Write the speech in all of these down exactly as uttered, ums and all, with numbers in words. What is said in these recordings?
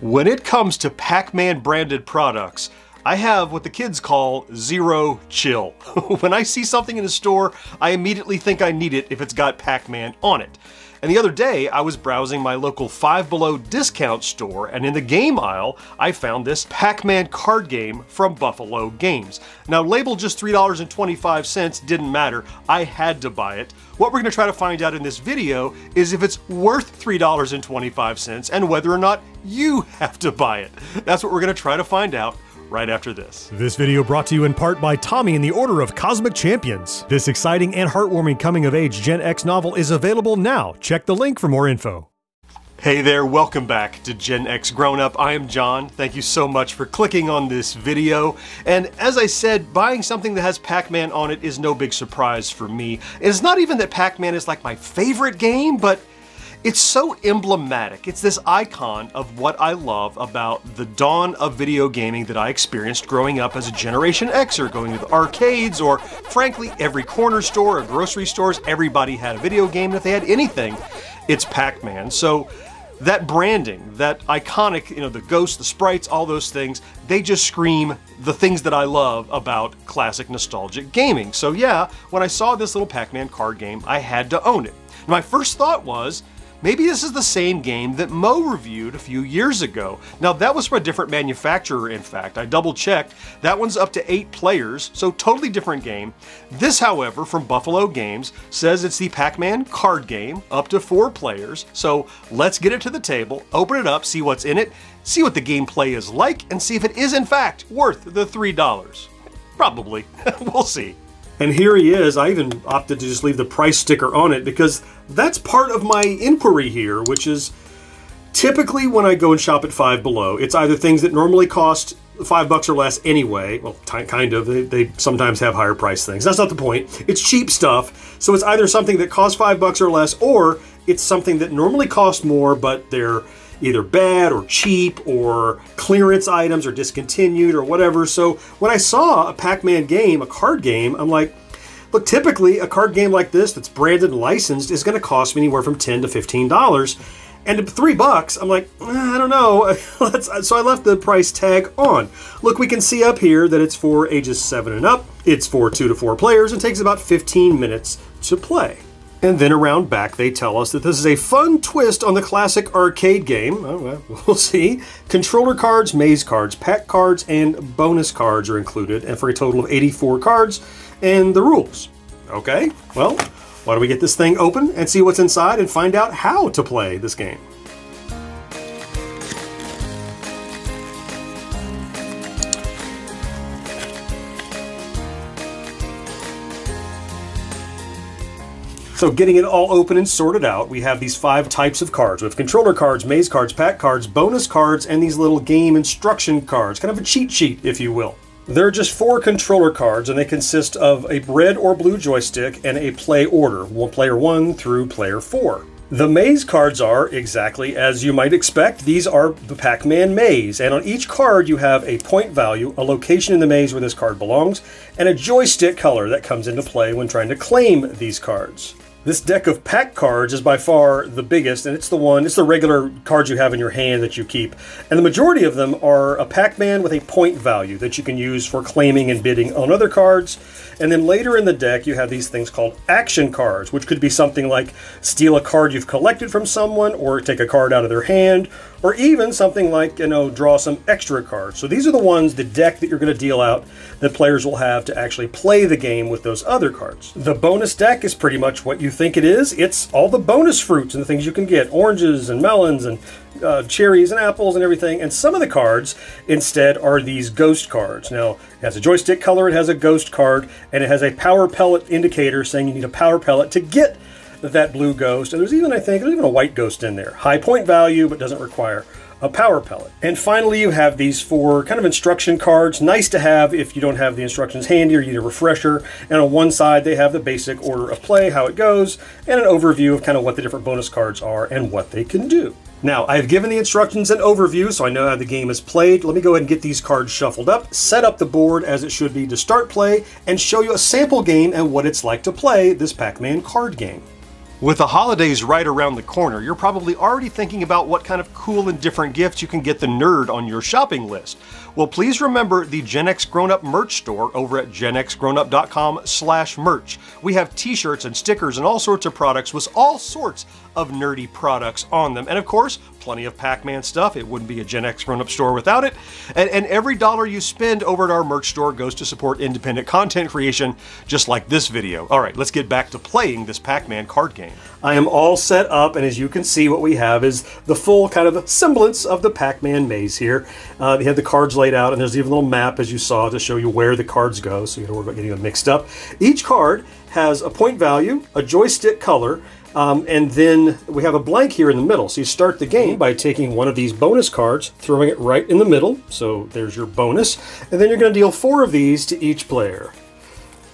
When it comes to Pac-Man branded products, I have what the kids call zero chill. When I see something in a store, I immediately think I need it if it's got Pac-Man on it. And the other day, I was browsing my local Five Below discount store, and in the game aisle, I found this Pac-Man card game from Buffalo Games. Now, label just three dollars and twenty-five cents didn't matter. I had to buy it. What we're going to try to find out in this video is if it's worth three dollars and twenty-five cents and whether or not you have to buy it. That's what we're going to try to find out right after this. This video brought to you in part by Tommy in the Order of Cosmic Champions. This exciting and heartwarming coming-of-age Gen X novel is available now. Check the link for more info. Hey there, welcome back to Gen X Grown Up. I am John. Thank you so much for clicking on this video. And as I said, buying something that has Pac-Man on it is no big surprise for me. It's not even that Pac-Man is like my favorite game, but it's so emblematic. It's this icon of what I love about the dawn of video gaming that I experienced growing up as a Generation Xer, going to the arcades or, frankly, every corner store or grocery stores. Everybody had a video game, and if they had anything, it's Pac-Man. So that branding, that iconic, you know, the ghosts, the sprites, all those things, they just scream the things that I love about classic nostalgic gaming. So yeah, when I saw this little Pac-Man card game, I had to own it. My first thought was, maybe this is the same game that Mo reviewed a few years ago. Now that was from a different manufacturer, in fact. I double checked. That one's up to eight players, so totally different game. This, however, from Buffalo Games, says it's the Pac-Man card game, up to four players. So let's get it to the table, open it up, see what's in it, see what the gameplay is like, and see if it is in fact worth the three dollars. Probably. We'll see. And here he is. I even opted to just leave the price sticker on it because that's part of my inquiry here, which is typically when I go and shop at Five Below, it's either things that normally cost five bucks or less anyway. Well, kind of. They, they sometimes have higher price things. That's not the point. It's cheap stuff. So it's either something that costs five bucks or less, or it's something that normally costs more, but they're either bad or cheap or clearance items or discontinued or whatever. So when I saw a Pac-Man game, a card game, I'm like, look, typically a card game like this that's branded and licensed is going to cost me anywhere from ten to fifteen dollars. And at three bucks, I'm like, I don't know. So I left the price tag on. Look, we can see up here that it's for ages seven and up. It's for two to four players and takes about fifteen minutes to play. And then around back, they tell us that this is a fun twist on the classic arcade game. Oh, well, we'll see. Controller cards, maze cards, pack cards, and bonus cards are included, and for a total of eighty-four cards and the rules. Okay, well, why don't we get this thing open and see what's inside and find out how to play this game. So getting it all open and sorted out, we have these five types of cards. We have controller cards, maze cards, pack cards, bonus cards, and these little game instruction cards. Kind of a cheat sheet, if you will. There are just four controller cards, and they consist of a red or blue joystick and a play order, player one through player four. The maze cards are exactly as you might expect. These are the Pac-Man maze, and on each card you have a point value, a location in the maze where this card belongs, and a joystick color that comes into play when trying to claim these cards. This deck of pack cards is by far the biggest, and it's the one, it's the regular cards you have in your hand that you keep. And the majority of them are a Pac-Man with a point value that you can use for claiming and bidding on other cards. And then later in the deck, you have these things called action cards, which could be something like steal a card you've collected from someone, or take a card out of their hand, or even something like, you know, draw some extra cards. So these are the ones, the deck that you're going to deal out that players will have to actually play the game with those other cards. The bonus deck is pretty much what you You think it is. It's all the bonus fruits and the things you can get, oranges and melons and uh, cherries and apples and everything. And some of the cards instead are these ghost cards. Now it has a joystick color, it has a ghost card, and it has a power pellet indicator saying you need a power pellet to get that blue ghost. And there's even, I think, there's even a white ghost in there. High point value, but doesn't require a power pellet. And finally, you have these four kind of instruction cards. Nice to have if you don't have the instructions handy or you need a refresher. And on one side, they have the basic order of play, how it goes, and an overview of kind of what the different bonus cards are and what they can do. Now, I've given the instructions and overview, so I know how the game is played. Let me go ahead and get these cards shuffled up, set up the board as it should be to start play, and show you a sample game and what it's like to play this Pac-Man card game. With the holidays right around the corner, you're probably already thinking about what kind of cool and different gifts you can get the nerd on your shopping list. Well, please remember the Gen X Grown Up merch store over at gen x grown up dot com slash merch. We have t-shirts and stickers and all sorts of products with all sorts of nerdy products on them. And of course, plenty of Pac-Man stuff. It wouldn't be a Gen X Grown Up store without it. And, and every dollar you spend over at our merch store goes to support independent content creation, just like this video. All right, let's get back to playing this Pac-Man card game. I am all set up, and as you can see, what we have is the full kind of semblance of the Pac-Man maze here. Uh, they have the cards laid out, and there's even a little map, as you saw, to show you where the cards go, so you don't worry about getting them mixed up. Each card has a point value, a joystick color, Um, and then we have a blank here in the middle. So you start the game by taking one of these bonus cards, throwing it right in the middle. So there's your bonus. And then you're going to deal four of these to each player.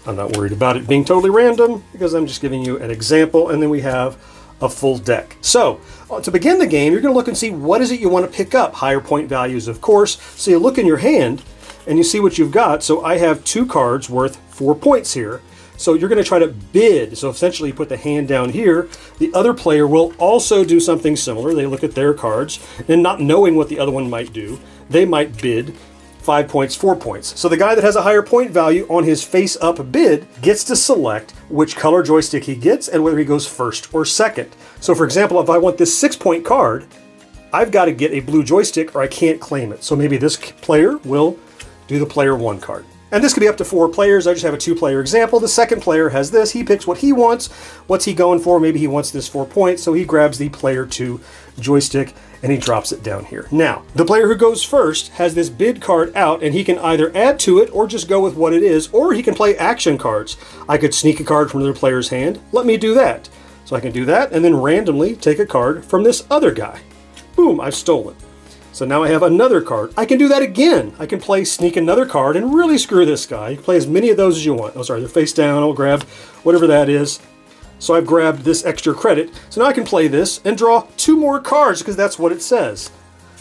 I'm not worried about it being totally random because I'm just giving you an example. And then we have a full deck. So to begin the game, you're going to look and see what is it you want to pick up. Higher point values, of course. So you look in your hand and you see what you've got. So I have two cards worth four points here. So you're going to try to bid. So essentially you put the hand down here. The other player will also do something similar. They look at their cards and not knowing what the other one might do, they might bid five points, four points. So the guy that has a higher point value on his face up bid gets to select which color joystick he gets and whether he goes first or second. So for example, if I want this six point card, I've got to get a blue joystick or I can't claim it. So maybe this player will do the player one card. And this could be up to four players. I just have a two-player example. The second player has this. He picks what he wants. What's he going for? Maybe he wants this four points, so he grabs the player two joystick and he drops it down here. Now, the player who goes first has this bid card out, and he can either add to it or just go with what it is, or he can play action cards. I could sneak a card from another player's hand. Let me do that. So I can do that and then randomly take a card from this other guy. Boom, I've stolen. So now I have another card. I can do that again. I can play sneak another card and really screw this guy. You can play as many of those as you want. Oh, sorry, they're face down. I'll grab whatever that is. So I've grabbed this extra credit. So now I can play this and draw two more cards because that's what it says.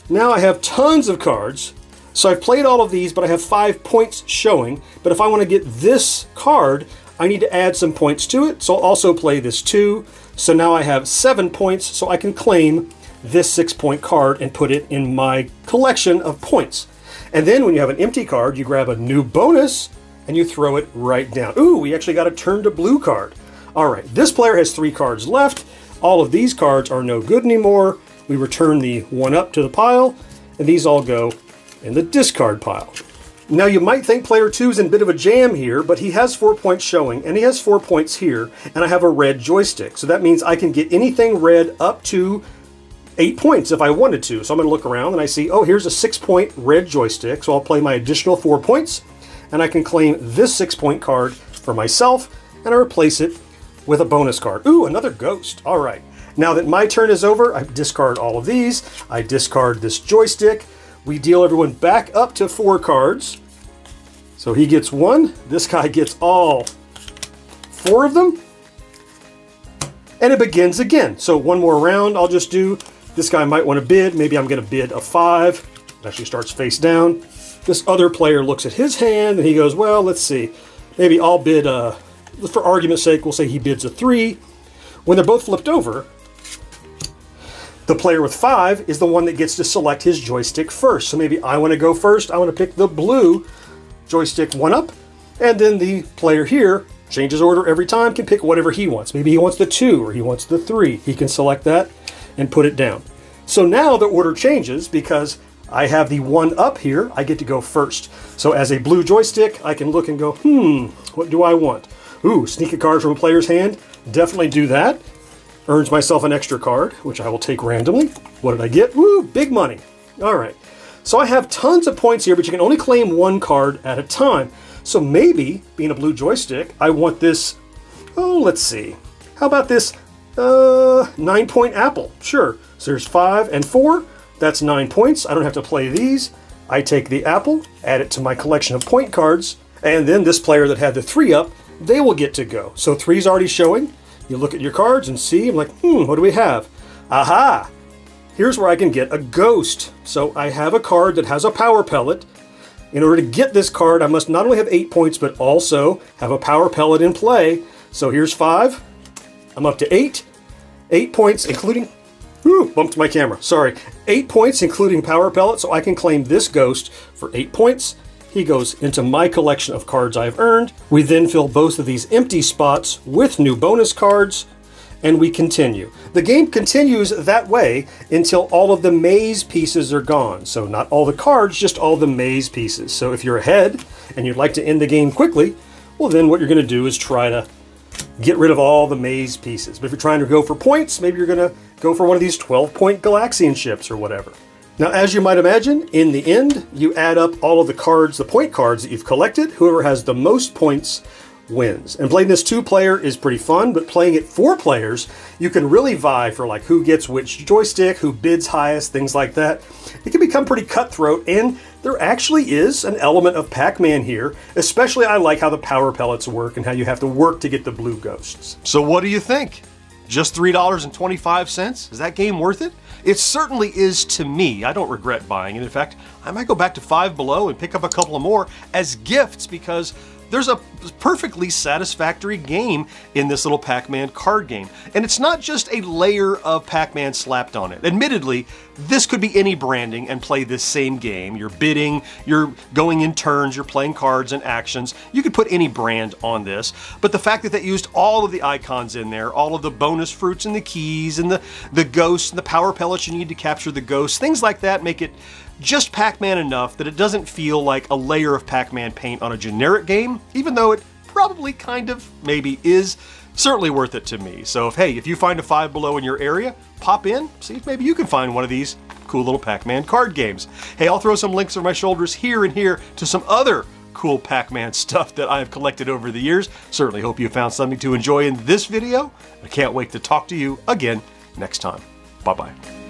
Now I have tons of cards. So I've played all of these, but I have five points showing. But if I want to get this card, I need to add some points to it. So I'll also play this two. So now I have seven points, so I can claim this six-point card and put it in my collection of points. And then when you have an empty card, you grab a new bonus and you throw it right down. Ooh, we actually got a turn to blue card. All right, this player has three cards left. All of these cards are no good anymore. We return the one up to the pile, and these all go in the discard pile. Now you might think player two is in a bit of a jam here, but he has four points showing, and he has four points here, and I have a red joystick. So that means I can get anything red up to eight points if I wanted to. So I'm going to look around and I see, oh, here's a six point red joystick. So I'll play my additional four points and I can claim this six point card for myself and I replace it with a bonus card. Ooh, another ghost. All right. Now that my turn is over, I discard all of these. I discard this joystick. We deal everyone back up to four cards. So he gets one. This guy gets all four of them. And it begins again. So one more round, I'll just do. This guy might want to bid. Maybe I'm going to bid a five. It actually starts face down. This other player looks at his hand and he goes, well, let's see. Maybe I'll bid, a, for argument's sake, we'll say he bids a three. When they're both flipped over, the player with five is the one that gets to select his joystick first. So maybe I want to go first. I want to pick the blue joystick one up. And then the player here changes order every time, can pick whatever he wants. Maybe he wants the two or he wants the three. He can select that and put it down. So now the order changes because I have the one up here, I get to go first. So as a blue joystick, I can look and go, hmm, what do I want? Ooh, sneak a card from a player's hand, definitely do that. Earns myself an extra card, which I will take randomly. What did I get? Woo, big money. All right, so I have tons of points here, but you can only claim one card at a time. So maybe, being a blue joystick, I want this, oh, let's see. How about this? Uh, nine point apple, sure. So there's five and four, that's nine points. I don't have to play these. I take the apple, add it to my collection of point cards, and then this player that had the three up, they will get to go. So three's already showing. You look at your cards and see, I'm like, hmm, what do we have? Aha, here's where I can get a ghost. So I have a card that has a power pellet. In order to get this card, I must not only have eight points, but also have a power pellet in play. So here's five. I'm up to eight. Eight points, including... Ooh, bumped my camera, sorry. Eight points, including Power Pellet, so I can claim this ghost for eight points. He goes into my collection of cards I've earned. We then fill both of these empty spots with new bonus cards, and we continue. The game continues that way until all of the maze pieces are gone. So not all the cards, just all the maze pieces. So if you're ahead and you'd like to end the game quickly, well then what you're gonna do is try to get rid of all the maze pieces. But if you're trying to go for points, maybe you're gonna go for one of these twelve point Galaxian ships or whatever. Now, as you might imagine, in the end, you add up all of the cards, the point cards that you've collected. Whoever has the most points wins. And playing this two-player is pretty fun, but playing it four players, you can really vie for like who gets which joystick, who bids highest, things like that. It can become pretty cutthroat, and there actually is an element of Pac-Man here. Especially I like how the power pellets work and how you have to work to get the blue ghosts. So what do you think? Just three dollars and twenty-five cents? Is that game worth it? It certainly is to me. I don't regret buying it. In fact, I might go back to Five Below and pick up a couple of more as gifts, because there's a perfectly satisfactory game in this little Pac-Man card game. And it's not just a layer of Pac-Man slapped on it. Admittedly, this could be any branding and play this same game. You're bidding, you're going in turns, you're playing cards and actions. You could put any brand on this. But the fact that they used all of the icons in there, all of the bonus fruits and the keys and the, the ghosts and the power pellets you need to capture the ghosts, things like that make it just Pac-Man enough that it doesn't feel like a layer of Pac-Man paint on a generic game, even though it probably kind of maybe is. Certainly worth it to me. So if, hey, if you find a Five Below in your area, pop in, see if maybe you can find one of these cool little Pac-Man card games. Hey, I'll throw some links over my shoulders here and here to some other cool Pac-Man stuff that I've collected over the years. Certainly hope you found something to enjoy in this video. I can't wait to talk to you again next time. Bye-bye.